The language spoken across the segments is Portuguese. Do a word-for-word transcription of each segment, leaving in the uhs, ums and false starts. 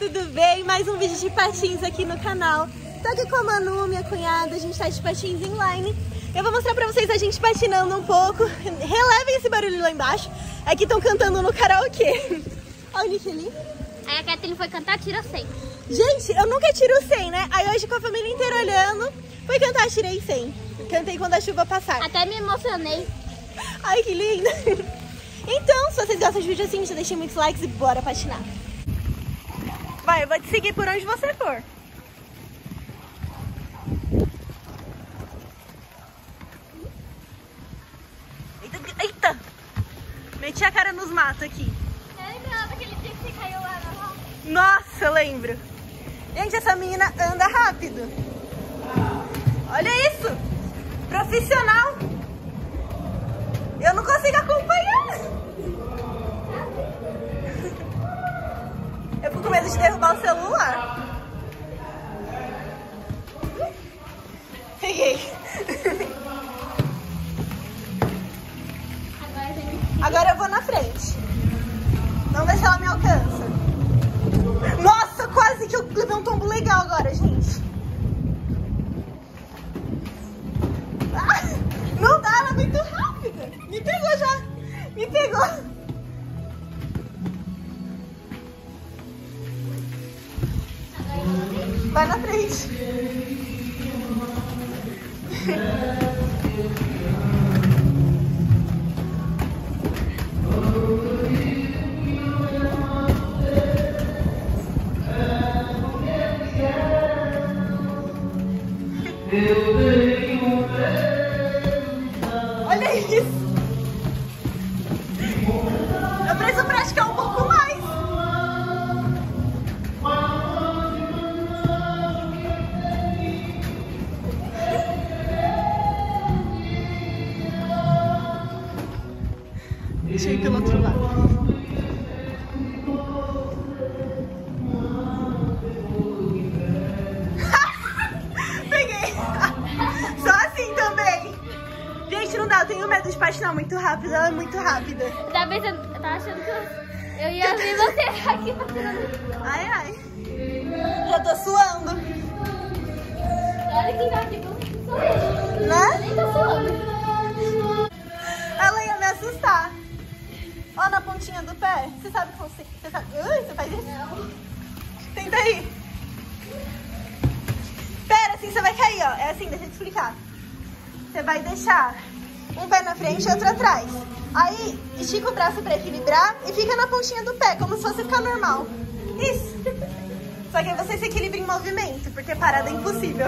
tudo bem? Mais um vídeo de patins aqui no canal. Tô aqui com a Manu, minha cunhada, a gente tá de patins inline. Eu vou mostrar pra vocês a gente patinando um pouco. Relevem esse barulho lá embaixo. Aqui estão cantando no karaokê. Olha o Nick ali. Aí a Kethelin foi cantar tira cem. Gente, eu nunca tiro cem, né? Aí hoje com a família inteira olhando, fui cantar, tirei cem. Cantei quando a chuva passar. Até me emocionei. Ai, que lindo. Então, se vocês gostam de vídeo assim, já deixem muitos likes e bora patinar. Vai, eu vou te seguir por onde você for. Eita, eita. Meti a cara nos matos aqui. Eu lembrava daquele dia que você caiu lá na roda. Nossa, eu lembro. Gente, essa menina anda rápido. Olha isso. Profissional. Eu não consigo acompanhar. Eu fico com medo de derrubar o celular. Peguei. Agora eu vou na frente. Não deixa ela me alcança. Nossa, quase que eu levei um tombo legal agora, gente. Ah, não dá, ela é muito rápida. Me pegou já. Me pegou. Vai na frente. Olha isso. Eu preciso praticar um pouco mais. Deixa eu ir pelo outro lado. Eu tenho medo de patinar muito rápido, ela é muito rápida. Eu tava pensando, eu tava achando que eu, eu ia ver você aqui patinando. Ai, ai. Já tô suando. Olha quem tá aqui, sorrindo. Né? Nem tá suando. Ela ia me assustar. Ó, na pontinha do pé. Você sabe como você... Você sabe... Ui, você faz isso? Não. Tenta aí. Pera, assim você vai cair, ó. É assim, deixa eu te explicar. Você vai deixar... Um pé na frente e outro atrás. Aí, estica o braço pra equilibrar e fica na pontinha do pé, como se fosse ficar normal. Isso. Só que aí você se equilibra em movimento, porque parada é impossível.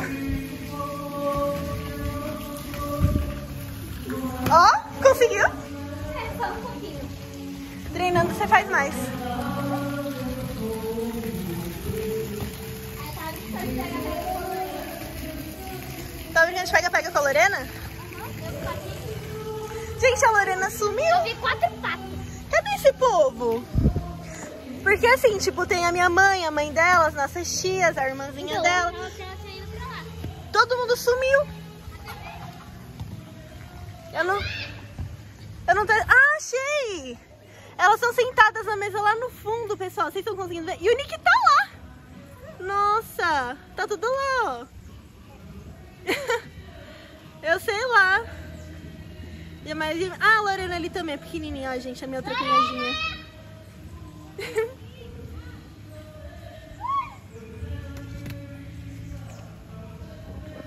Ó, conseguiu? É, só um pouquinho. Treinando você faz mais. Tá brincando de pega-pega com a Lorena? Gente, a Lorena sumiu. Eu vi quatro patos. Cadê esse povo? Porque assim, tipo, tem a minha mãe, a mãe dela, as nossas tias, a irmãzinha então, dela. Todo mundo sumiu. Eu não... Eu não tô... Ah, achei! Elas são sentadas na mesa lá no fundo, pessoal. Vocês estão conseguindo ver? E o Nick tá lá. Nossa, tá tudo lá, ó. Eu sei lá. Mas... Ah, a Lorena ali também é pequenininha, ó, gente, a minha outra cunhadinha.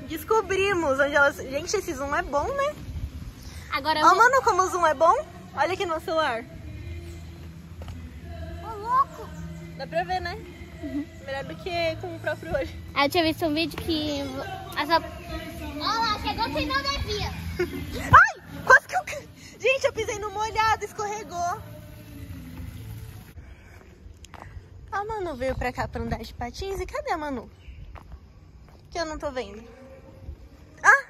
Descobrimos onde elas... Gente, esse zoom é bom, né? Agora ó, vou... Mano, como o zoom é bom. Olha aqui no meu celular. Ô, louco! Dá pra ver, né? Uhum. Melhor do que com o próprio olho. Ah, eu tinha visto um vídeo que... Essa... Olha lá, chegou quem não devia. Ai! Quase que eu... Gente, eu pisei no molhado, escorregou. A Manu veio pra cá pra andar de patins. E cadê a Manu? Que eu não tô vendo. Ah!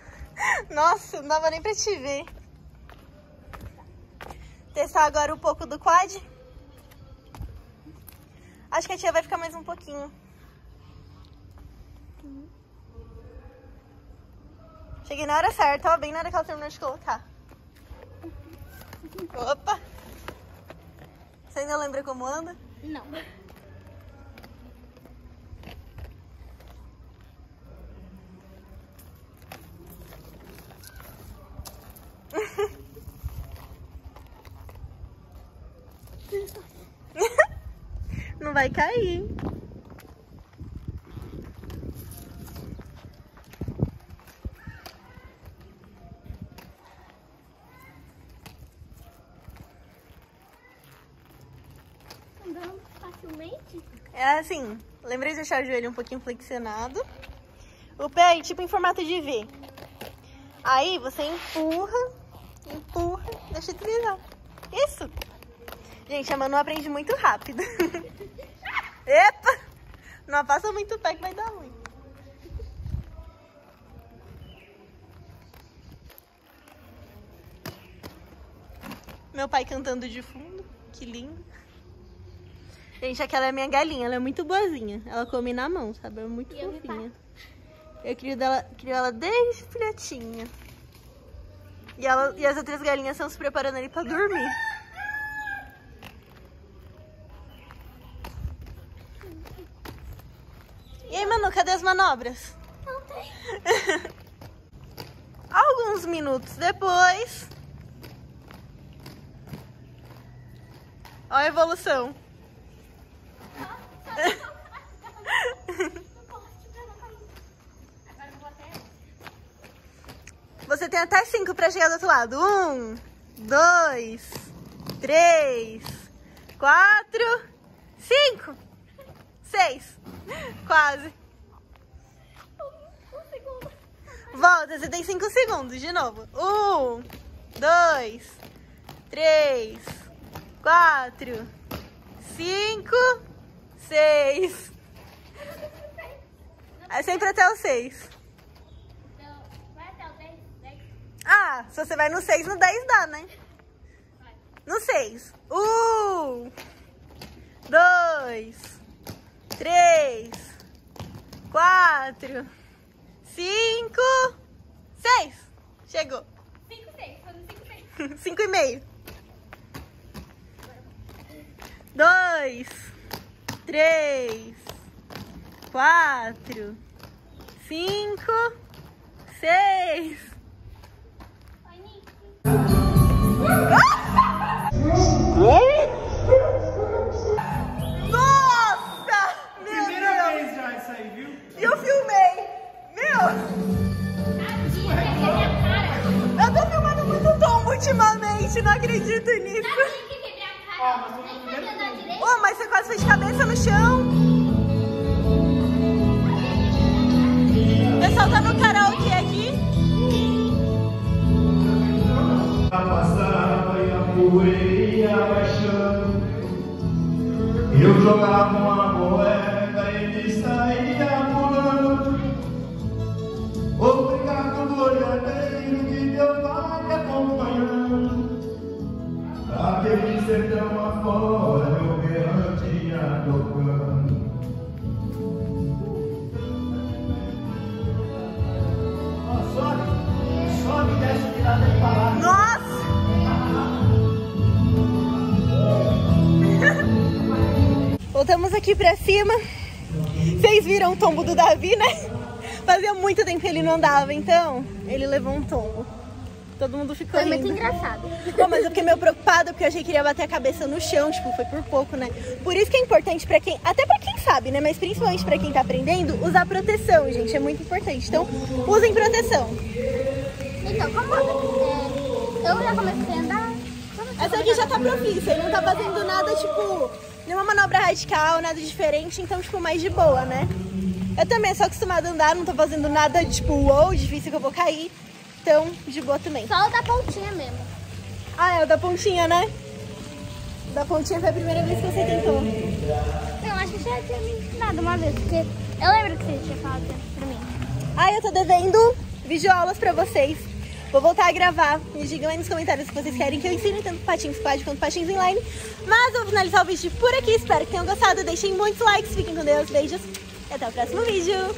Nossa, não dava nem pra te ver. Testar agora um pouco do quad. Acho que a tia vai ficar mais um pouquinho. Cheguei na hora certa, ó, bem na hora que ela terminou de colocar. Opa! Você ainda lembra como anda? Não. vai cair. Andando facilmente? É assim, lembrei de deixar o joelho um pouquinho flexionado. O pé aí, tipo em formato de V. Aí você empurra, empurra, deixa deslizar. Isso! Gente, a Manu aprende muito rápido. Epa! Não afasta muito o pé que vai dar ruim. Meu pai cantando de fundo, que lindo. Gente, aquela é minha galinha, ela é muito boazinha. Ela come na mão, sabe? É muito fofinha. Eu crio, dela, crio ela desde filhotinha. E, ela, e as outras galinhas estão se preparando ali pra dormir. E aí, Manu, cadê as manobras? Não tem. Alguns minutos depois... Olha a evolução. Você tem até cinco para chegar do outro lado. Um, dois, três, quatro, cinco, seis. Quase. Um, um segundo. Volta, você tem cinco segundos de novo. Um, dois, três, quatro, cinco, seis. É sempre até o seis. Ah, se você vai no seis, no dez dá, né? Vai. No seis. Um, dois, três, quatro, cinco, seis. Chegou. Cinco, seis. Foi no cinco, seis. Cinco e meio. Dois, três, quatro, cinco, seis. Nossa! Primeira vez já isso aí, viu? E eu filmei! Meu! Eu tô filmando muito tombo ultimamente, não acredito nisso! Oh, mas você quase fez cabeça no chão! O pessoal tá no karaokê aqui! Passava e a poeira baixando, eu jogava uma moeda e ele saía pulando. Obrigado, boiadeiro, que Deus vai acompanhando. Aquele sertão afora eu berrantia tocando. Oh, sobe, sobe e desce de lá nem parar. Nossa! Voltamos aqui pra cima. Vocês viram o tombo do Davi, né? Fazia muito tempo que ele não andava, então ele levou um tombo. Todo mundo ficou rindo. Foi muito engraçado. Bom, mas eu fiquei meio preocupada porque eu achei que ele ia bater a cabeça no chão, tipo, foi por pouco, né? Por isso que é importante pra quem, até pra quem sabe, né? Mas principalmente pra quem tá aprendendo, usar proteção, gente, é muito importante. Então, usem proteção. Então, como é, eu já comecei a andar. Essa aqui já tá profissa, ele não tá fazendo nada, tipo, nenhuma manobra radical, nada diferente, então, tipo, mais de boa, né? Eu também sou acostumada a andar, não tô fazendo nada, tipo, uou, difícil que eu vou cair, então, de boa também. Só o da pontinha mesmo. Ah, é o da pontinha, né? O da pontinha foi a primeira vez que você tentou. Não, acho que já tinha me ensinado uma vez, porque eu lembro que você tinha falado pra mim. Ah, eu tô devendo videoaulas pra vocês. Vou voltar a gravar. Me digam aí nos comentários se vocês querem que eu ensine tanto patins squad quanto patins inline. Mas eu vou finalizar o vídeo por aqui. Espero que tenham gostado. Deixem muitos likes. Fiquem com Deus. Beijos. E até o próximo vídeo.